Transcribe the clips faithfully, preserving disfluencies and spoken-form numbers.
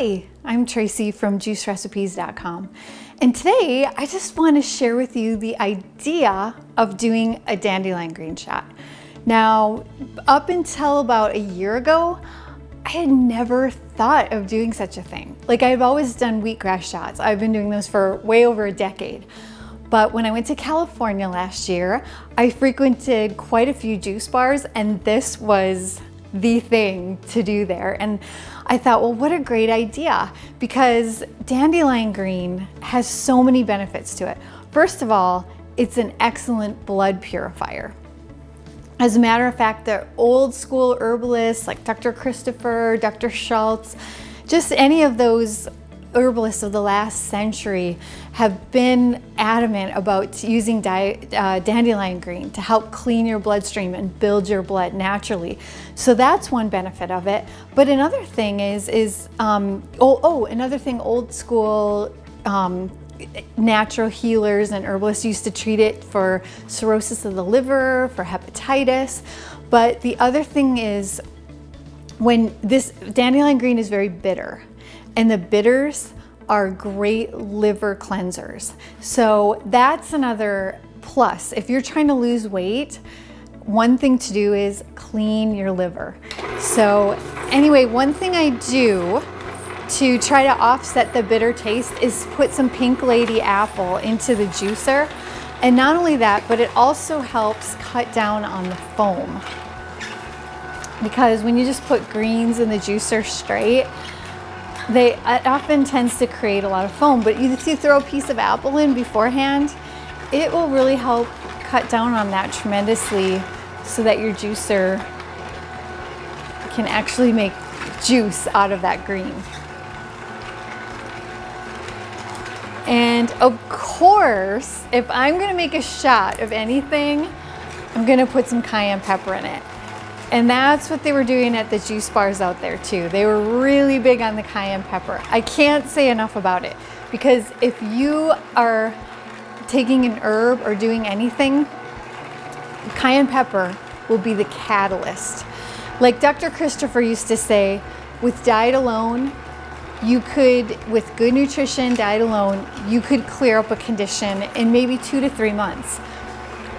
Hi, I'm Tracy from Juice Recipes dot com, and today I just want to share with you the idea of doing a dandelion green shot. Now, up until about a year ago, I had never thought of doing such a thing. Like, I've always done wheatgrass shots. I've been doing those for way over a decade. But when I went to California last year, I frequented quite a few juice bars, and this was the thing to do there. And I thought, well, what a great idea, because dandelion green has so many benefits to it. First of all, it's an excellent blood purifier. As a matter of fact, the old school herbalists like Doctor Christopher, Doctor Schultz, just any of those herbalists of the last century have been adamant about using di uh, dandelion green to help clean your bloodstream and build your blood naturally. So that's one benefit of it. But another thing is, is um, oh, oh, another thing old school um, natural healers and herbalists used to treat it for cirrhosis of the liver, for hepatitis. But the other thing is, when this dandelion green is very bitter, and the bitters are great liver cleansers. So that's another plus. If you're trying to lose weight, one thing to do is clean your liver. So anyway, one thing I do to try to offset the bitter taste is put some Pink Lady apple into the juicer. And not only that, but it also helps cut down on the foam. Because when you just put greens in the juicer straight, They, it often tends to create a lot of foam, but if you throw a piece of apple in beforehand, it will really help cut down on that tremendously, so that your juicer can actually make juice out of that green. And of course, if I'm going to make a shot of anything, I'm going to put some cayenne pepper in it. And that's what they were doing at the juice bars out there too. They were really big on the cayenne pepper. I can't say enough about it, because if you are taking an herb or doing anything, cayenne pepper will be the catalyst. Like Doctor Christopher used to say, with diet alone, you could, with good nutrition, diet alone, you could clear up a condition in maybe two to three months.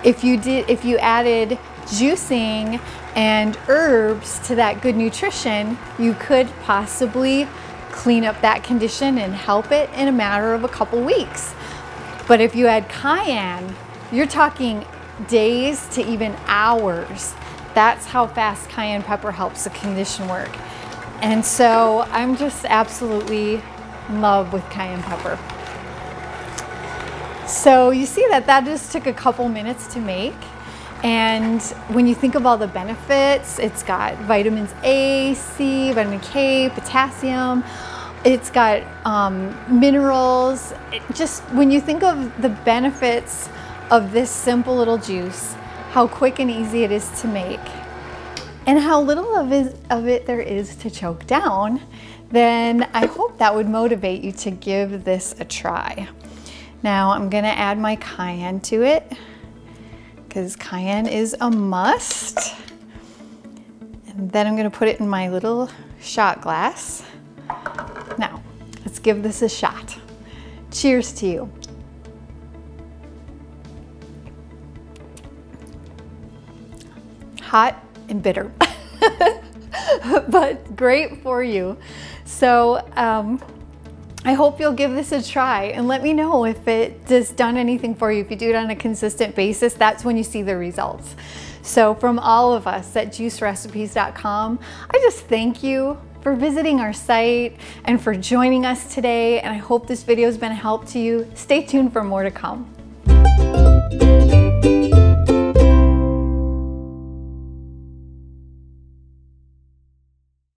If you did, if you added juicing and herbs to that good nutrition, you could possibly clean up that condition and help it in a matter of a couple weeks. But if you add cayenne, you're talking days to even hours. That's how fast cayenne pepper helps the condition work. And so I'm just absolutely in love with cayenne pepper. So you see that that just took a couple minutes to make. And when you think of all the benefits, it's got vitamins A, C, vitamin K, potassium, it's got um, minerals. It just, when you think of the benefits of this simple little juice, how quick and easy it is to make, and how little of it, of it there is to choke down, then I hope that would motivate you to give this a try. Now I'm gonna add my cayenne to it, because cayenne is a must. And then I'm gonna put it in my little shot glass. Now, let's give this a shot. Cheers to you. Hot and bitter, but great for you. So um, I hope you'll give this a try, and let me know if it has done anything for you. If you do it on a consistent basis, that's when you see the results. So from all of us at Juice Recipes dot com, I just thank you for visiting our site and for joining us today. And I hope this video has been a help to you. Stay tuned for more to come.